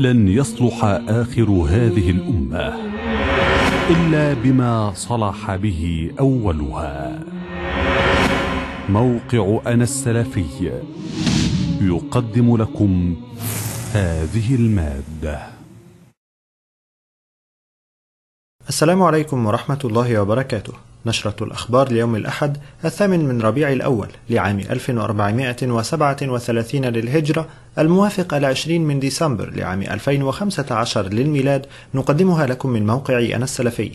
لن يصلح آخر هذه الأمة إلا بما صلح به أولها. موقع أنا السلفي يقدم لكم هذه المادة. السلام عليكم ورحمة الله وبركاته. نشرة الأخبار ليوم الأحد 8 من ربيع الأول لعام 1437 للهجرة، الموافق على 20 من ديسمبر لعام 2015 للميلاد، نقدمها لكم من موقع أنا السلفي.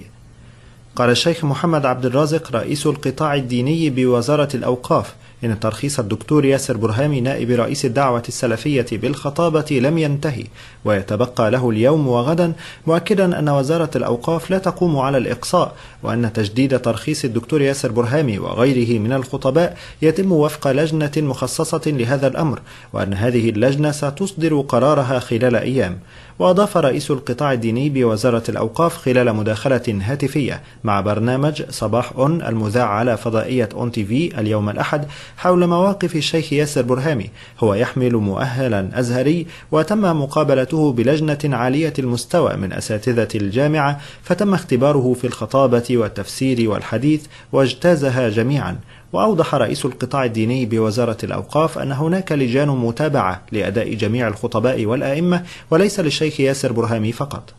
قال الشيخ محمد عبد الرازق رئيس القطاع الديني بوزارة الأوقاف إن ترخيص الدكتور ياسر برهامي نائب رئيس الدعوة السلفية بالخطابة لم ينتهي ويتبقى له اليوم وغدا، مؤكدا أن وزارة الأوقاف لا تقوم على الإقصاء، وأن تجديد ترخيص الدكتور ياسر برهامي وغيره من الخطباء يتم وفق لجنة مخصصة لهذا الأمر، وأن هذه اللجنة ستصدر قرارها خلال أيام. وأضاف رئيس القطاع الديني بوزارة الأوقاف خلال مداخلة هاتفية مع برنامج صباح أون المذاع على فضائية أون تيفي اليوم الأحد حول مواقف الشيخ ياسر برهامي، هو يحمل مؤهلا أزهري وتم مقابلته بلجنة عالية المستوى من أساتذة الجامعة، فتم اختباره في الخطابة والتفسير والحديث واجتازها جميعا. وأوضح رئيس القطاع الديني بوزارة الأوقاف أن هناك لجان متابعة لأداء جميع الخطباء والأئمة، وليس للشيخ ياسر برهامي فقط.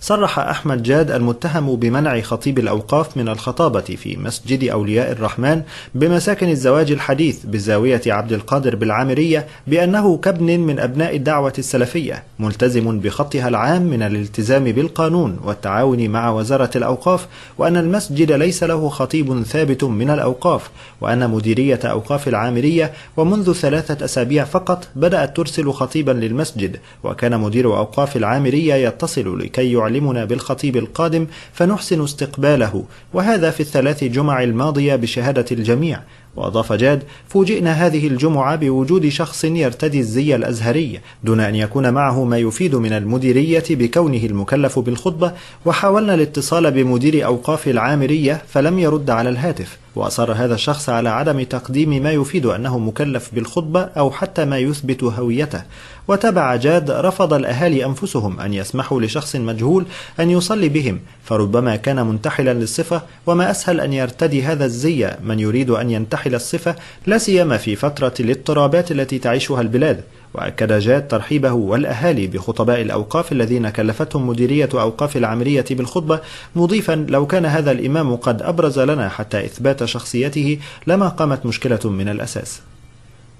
صرح أحمد جاد المتهم بمنع خطيب الأوقاف من الخطابة في مسجد أولياء الرحمن بمساكن الزواج الحديث بالزاوية عبد القادر بالعامريه بأنه كابن من أبناء الدعوة السلفية، ملتزم بخطها العام من الالتزام بالقانون والتعاون مع وزارة الأوقاف، وأن المسجد ليس له خطيب ثابت من الأوقاف، وأن مديرية أوقاف العامريه ومنذ 3 أسابيع فقط بدأت ترسل خطيبا للمسجد، وكان مدير أوقاف العامريه يتصل لكي يعلمنا بالخطيب القادم فنحسن استقباله، وهذا في 3 جمع الماضية بشهادة الجميع. وأضاف جاد: فوجئنا هذه الجمعة بوجود شخص يرتدي الزي الأزهري دون أن يكون معه ما يفيد من المديرية بكونه المكلف بالخطبة، وحاولنا الاتصال بمدير أوقاف العامرية فلم يرد على الهاتف، وأصر هذا الشخص على عدم تقديم ما يفيد أنه مكلف بالخطبة أو حتى ما يثبت هويته. وتابع جاد: رفض الأهالي أنفسهم أن يسمحوا لشخص مجهول أن يصلي بهم، فربما كان منتحلا للصفة، وما أسهل أن يرتدي هذا الزي من يريد أن ينتحل الصفة، لا سيما في فترة الاضطرابات التي تعيشها البلاد. وأكد جاد ترحيبه والأهالي بخطباء الأوقاف الذين كلفتهم مديرية أوقاف العامرية بالخطبة، مضيفا: لو كان هذا الإمام قد أبرز لنا حتى إثبات شخصيته لما قامت مشكلة من الأساس.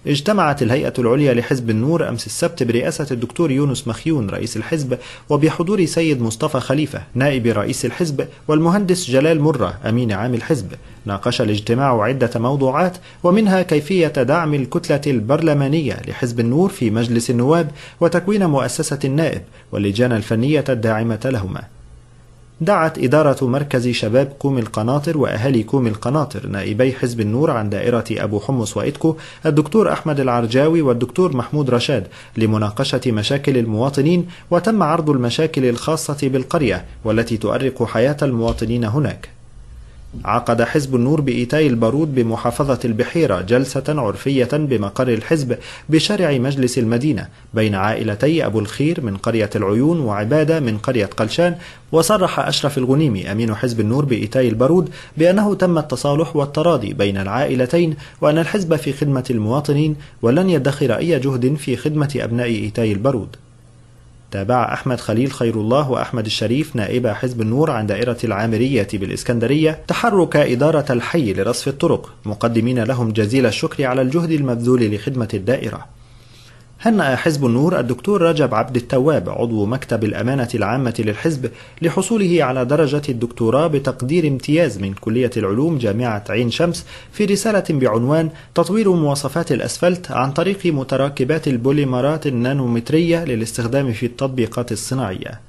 اجتمعت الهيئة العليا لحزب النور أمس السبت برئاسة الدكتور يونس مخيون رئيس الحزب، وبحضور سيد مصطفى خليفة نائب رئيس الحزب والمهندس جلال مرة أمين عام الحزب. ناقش الاجتماع عدة موضوعات، ومنها كيفية دعم الكتلة البرلمانية لحزب النور في مجلس النواب وتكوين مؤسسة النائب واللجان الفنية الداعمة لهما. دعت إدارة مركز شباب كوم القناطر وأهالي كوم القناطر نائبي حزب النور عن دائرة أبو حمص وإدكو الدكتور أحمد العرجاوي والدكتور محمود رشاد لمناقشة مشاكل المواطنين، وتم عرض المشاكل الخاصة بالقرية والتي تؤرق حياة المواطنين هناك. عقد حزب النور بإيتاي البارود بمحافظة البحيرة جلسة عرفية بمقر الحزب بشارع مجلس المدينة بين عائلتي أبو الخير من قرية العيون وعبادة من قرية قلشان. وصرح أشرف الغنيمي أمين حزب النور بإيتاي البارود بأنه تم التصالح والتراضي بين العائلتين، وأن الحزب في خدمة المواطنين ولن يدخر أي جهد في خدمة أبناء إيتاي البارود. تابع أحمد خليل خير الله وأحمد الشريف نائب حزب النور عن دائرة العامرية بالإسكندرية تحرك إدارة الحي لرصف الطرق، مقدمين لهم جزيل الشكر على الجهد المبذول لخدمة الدائرة. هنأ حزب النور الدكتور رجب عبد التواب عضو مكتب الأمانة العامة للحزب لحصوله على درجة الدكتوراه بتقدير امتياز من كلية العلوم جامعة عين شمس في رسالة بعنوان تطوير مواصفات الأسفلت عن طريق متراكبات البوليمرات النانومترية للاستخدام في التطبيقات الصناعية.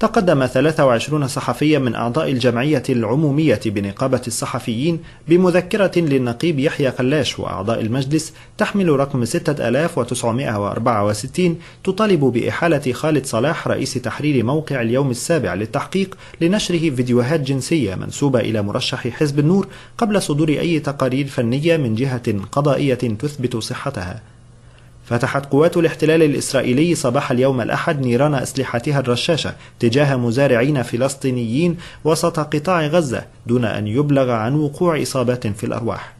تقدم 23 صحفيا من أعضاء الجمعية العمومية بنقابة الصحفيين بمذكرة للنقيب يحيى قلاش وأعضاء المجلس تحمل رقم 6964 تطالب بإحالة خالد صلاح رئيس تحرير موقع اليوم السابع للتحقيق لنشره فيديوهات جنسية منسوبة إلى مرشح حزب النور قبل صدور أي تقارير فنية من جهة قضائية تثبت صحتها. فتحت قوات الاحتلال الإسرائيلي صباح اليوم الأحد نيران أسلحتها الرشاشة تجاه مزارعين فلسطينيين وسط قطاع غزة دون أن يبلغ عن وقوع إصابات في الأرواح.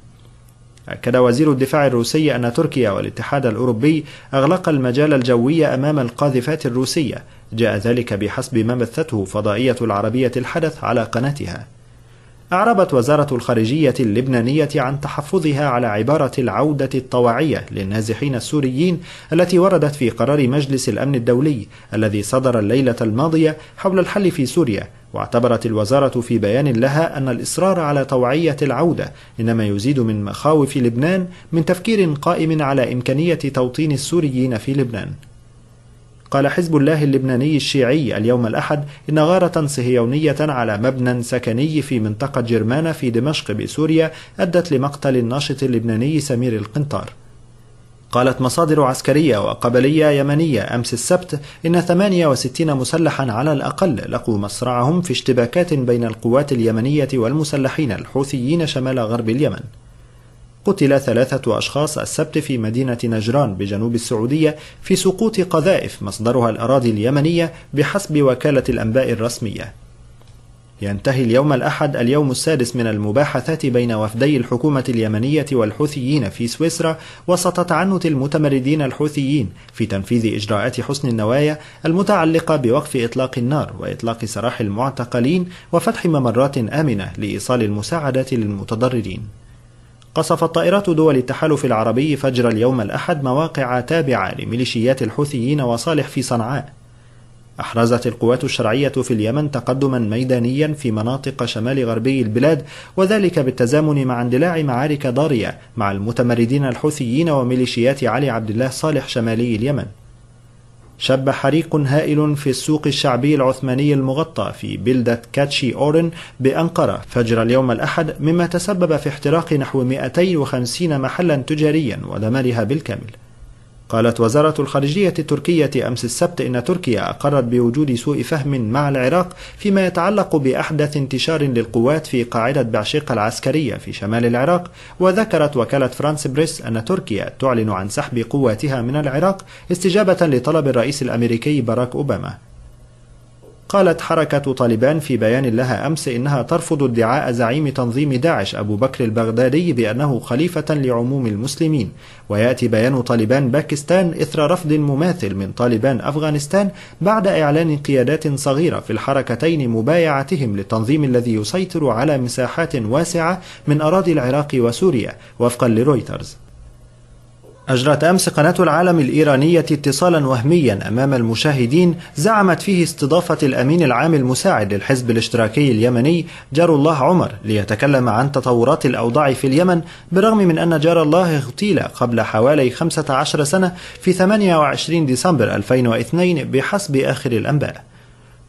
أكد وزير الدفاع الروسي أن تركيا والاتحاد الأوروبي أغلق المجال الجوي أمام القاذفات الروسية، جاء ذلك بحسب ما بثته فضائية العربية الحدث على قناتها. أعربت وزارة الخارجية اللبنانية عن تحفظها على عبارة العودة الطواعية للنازحين السوريين التي وردت في قرار مجلس الأمن الدولي الذي صدر الليلة الماضية حول الحل في سوريا، واعتبرت الوزارة في بيان لها أن الإصرار على توعية العودة إنما يزيد من مخاوف لبنان من تفكير قائم على إمكانية توطين السوريين في لبنان. قال حزب الله اللبناني الشيعي اليوم الأحد إن غارة صهيونية على مبنى سكني في منطقة جرمانة في دمشق بسوريا أدت لمقتل الناشط اللبناني سمير القنطار. قالت مصادر عسكرية وقبلية يمنية أمس السبت إن 68 مسلحا على الأقل لقوا مصرعهم في اشتباكات بين القوات اليمنية والمسلحين الحوثيين شمال غرب اليمن. قتل 3 أشخاص السبت في مدينة نجران بجنوب السعودية في سقوط قذائف مصدرها الأراضي اليمنية بحسب وكالة الأنباء الرسمية. ينتهي اليوم الأحد اليوم السادس من المباحثات بين وفدي الحكومة اليمنية والحوثيين في سويسرا وسط تعنت المتمردين الحوثيين في تنفيذ إجراءات حسن النوايا المتعلقة بوقف إطلاق النار وإطلاق سراح المعتقلين وفتح ممرات آمنة لإيصال المساعدة للمتضررين. قصفت طائرات دول التحالف العربي فجر اليوم الأحد مواقع تابعة لميليشيات الحوثيين وصالح في صنعاء. أحرزت القوات الشرعية في اليمن تقدما ميدانيا في مناطق شمال غربي البلاد، وذلك بالتزامن مع اندلاع معارك ضارية مع المتمردين الحوثيين وميليشيات علي عبد الله صالح شمالي اليمن. شب حريق هائل في السوق الشعبي العثماني المغطى في بلدة كاتشي أورن بأنقرة فجر اليوم الأحد، مما تسبب في احتراق نحو 250 محلا تجاريا ودمرها بالكامل. قالت وزارة الخارجية التركية أمس السبت إن تركيا أقرت بوجود سوء فهم مع العراق فيما يتعلق بأحدث انتشار للقوات في قاعدة بعشيق العسكرية في شمال العراق، وذكرت وكالة فرانس بريس أن تركيا تعلن عن سحب قواتها من العراق استجابة لطلب الرئيس الأمريكي باراك أوباما. قالت حركة طالبان في بيان لها أمس إنها ترفض ادعاء زعيم تنظيم داعش أبو بكر البغدادي بأنه خليفة لعموم المسلمين، ويأتي بيان طالبان باكستان إثر رفض مماثل من طالبان أفغانستان بعد إعلان قيادات صغيرة في الحركتين مبايعتهم للتنظيم الذي يسيطر على مساحات واسعة من أراضي العراق وسوريا وفقا لرويترز. أجرت أمس قناة العالم الإيرانية اتصالا وهميا أمام المشاهدين زعمت فيه استضافة الأمين العام المساعد للحزب الاشتراكي اليمني جار الله عمر ليتكلم عن تطورات الأوضاع في اليمن، برغم من أن جار الله اغتيل قبل حوالي 15 سنة في 28 ديسمبر 2002 بحسب آخر الأنباء.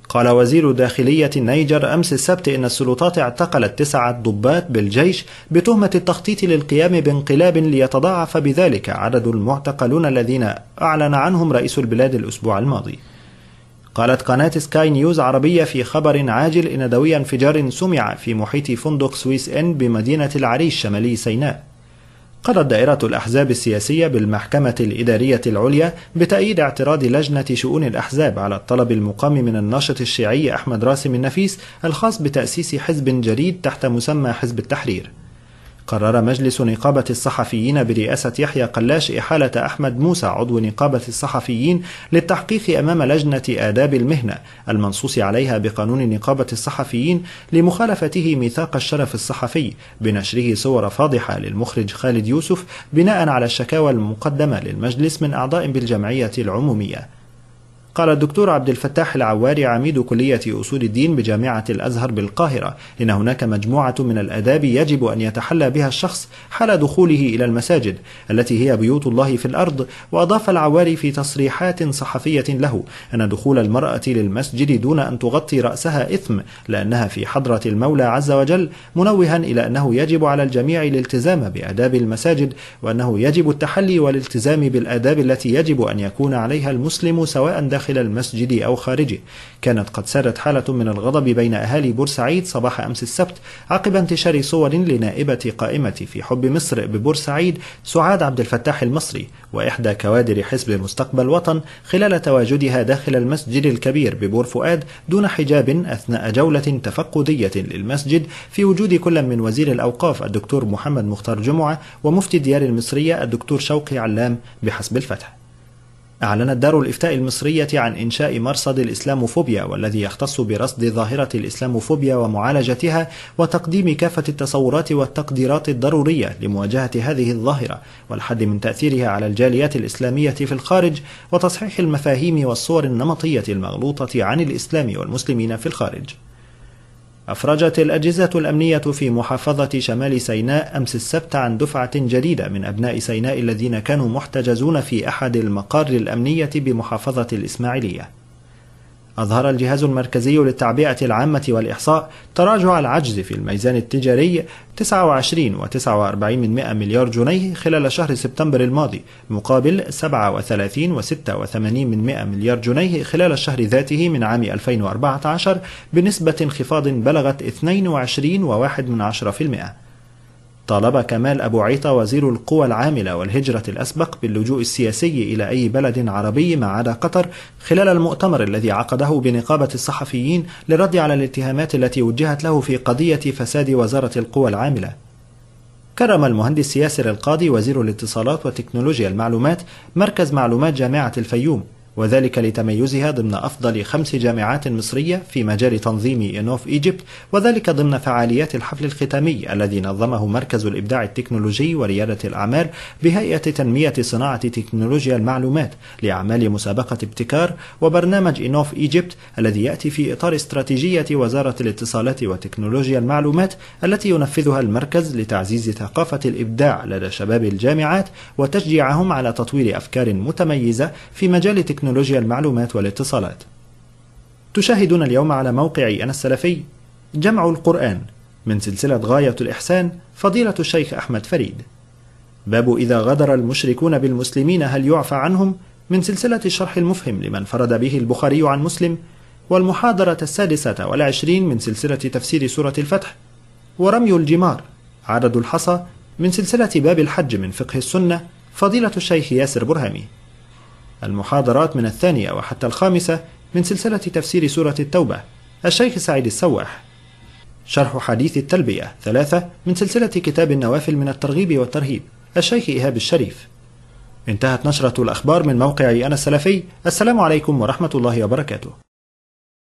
قال وزير داخلية النيجر أمس السبت إن السلطات اعتقلت 9 ضباط بالجيش بتهمة التخطيط للقيام بانقلاب ليتضاعف بذلك عدد المعتقلون الذين أعلن عنهم رئيس البلاد الأسبوع الماضي. قالت قناة سكاي نيوز عربية في خبر عاجل إن دوي انفجار سمع في محيط فندق سويس إن بمدينة العريش شمالي سيناء. قررت دائرة الأحزاب السياسية بالمحكمة الإدارية العليا بتأييد اعتراض لجنة شؤون الأحزاب على الطلب المقام من الناشط الشيعي أحمد راسم النفيس الخاص بتأسيس حزب جديد تحت مسمى حزب التحرير. قرر مجلس نقابة الصحفيين برئاسة يحيى قلاش إحالة أحمد موسى عضو نقابة الصحفيين للتحقيق أمام لجنة آداب المهنة المنصوص عليها بقانون نقابة الصحفيين لمخالفته ميثاق الشرف الصحفي بنشره صور فاضحة للمخرج خالد يوسف بناء على الشكاوى المقدمة للمجلس من أعضاء بالجمعية العمومية. قال الدكتور عبد الفتاح العواري عميد كلية أصول الدين بجامعة الأزهر بالقاهرة إن هناك مجموعة من الآداب يجب أن يتحلى بها الشخص حال دخوله إلى المساجد التي هي بيوت الله في الأرض. وأضاف العواري في تصريحات صحفية له أن دخول المرأة للمسجد دون أن تغطي رأسها إثم لأنها في حضرة المولى عز وجل، منوها إلى أنه يجب على الجميع الالتزام بآداب المساجد وأنه يجب التحلي والالتزام بالآداب التي يجب أن يكون عليها المسلم سواء داخل داخل المسجد أو خارجه. كانت قد سرت حالة من الغضب بين أهالي بورسعيد صباح أمس السبت عقب انتشار صور لنائبة قائمة في حب مصر ببورسعيد سعاد عبد الفتاح المصري وإحدى كوادر حزب مستقبل وطن خلال تواجدها داخل المسجد الكبير ببور فؤاد دون حجاب أثناء جولة تفقدية للمسجد في وجود كل من وزير الأوقاف الدكتور محمد مختار جمعة ومفتي ديار المصرية الدكتور شوقي علام بحسب الفتح. أعلنت دار الإفتاء المصرية عن إنشاء مرصد الإسلاموفوبيا والذي يختص برصد ظاهرة الإسلاموفوبيا ومعالجتها وتقديم كافة التصورات والتقديرات الضرورية لمواجهة هذه الظاهرة والحد من تأثيرها على الجاليات الإسلامية في الخارج وتصحيح المفاهيم والصور النمطية المغلوطة عن الإسلام والمسلمين في الخارج. أفرجت الأجهزة الأمنية في محافظة شمال سيناء أمس السبت عن دفعة جديدة من أبناء سيناء الذين كانوا محتجزون في أحد المقار الأمنية بمحافظة الإسماعيلية. أظهر الجهاز المركزي للتعبئة العامة والإحصاء تراجع العجز في الميزان التجاري 29.49% مليار جنيه خلال شهر سبتمبر الماضي مقابل 37.86% مليار جنيه خلال الشهر ذاته من عام 2014 بنسبة انخفاض بلغت 22.1%. طالب كمال أبو عيطة وزير القوى العاملة والهجرة الأسبق باللجوء السياسي إلى أي بلد عربي ما عدا قطر خلال المؤتمر الذي عقده بنقابة الصحفيين للرد على الاتهامات التي وجهت له في قضية فساد وزارة القوى العاملة. كرم المهندس ياسر القاضي وزير الاتصالات وتكنولوجيا المعلومات مركز معلومات جامعة الفيوم وذلك لتميزها ضمن أفضل 5 جامعات مصرية في مجال تنظيم إنوف إيجيبت وذلك ضمن فعاليات الحفل الختامي الذي نظمه مركز الإبداع التكنولوجي وريادة الأعمال بهيئة تنمية صناعة تكنولوجيا المعلومات لأعمال مسابقة ابتكار وبرنامج إنوف إيجيبت الذي يأتي في إطار استراتيجية وزارة الاتصالات وتكنولوجيا المعلومات التي ينفذها المركز لتعزيز ثقافة الإبداع لدى شباب الجامعات وتشجيعهم على تطوير أفكار متميزة في مجال تكنولوجيا المعلومات والاتصالات. تشاهدون اليوم على موقعي أنا السلفي جمع القرآن من سلسلة غاية الإحسان فضيلة الشيخ أحمد فريد. باب إذا غدر المشركون بالمسلمين هل يعفى عنهم من سلسلة الشرح المفهم لمن فرد به البخاري عن مسلم والمحاضرة 26 من سلسلة تفسير سورة الفتح ورمي الجمار عدد الحصى من سلسلة باب الحج من فقه السنة فضيلة الشيخ ياسر برهامي. المحاضرات من 2 وحتى 5 من سلسلة تفسير سورة التوبة الشيخ سعيد السواح. شرح حديث التلبية 3 من سلسلة كتاب النوافل من الترغيب والترهيب الشيخ إيهاب الشريف. انتهت نشرة الأخبار من موقعي أنا السلفي. السلام عليكم ورحمة الله وبركاته.